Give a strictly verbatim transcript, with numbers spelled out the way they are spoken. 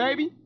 baby.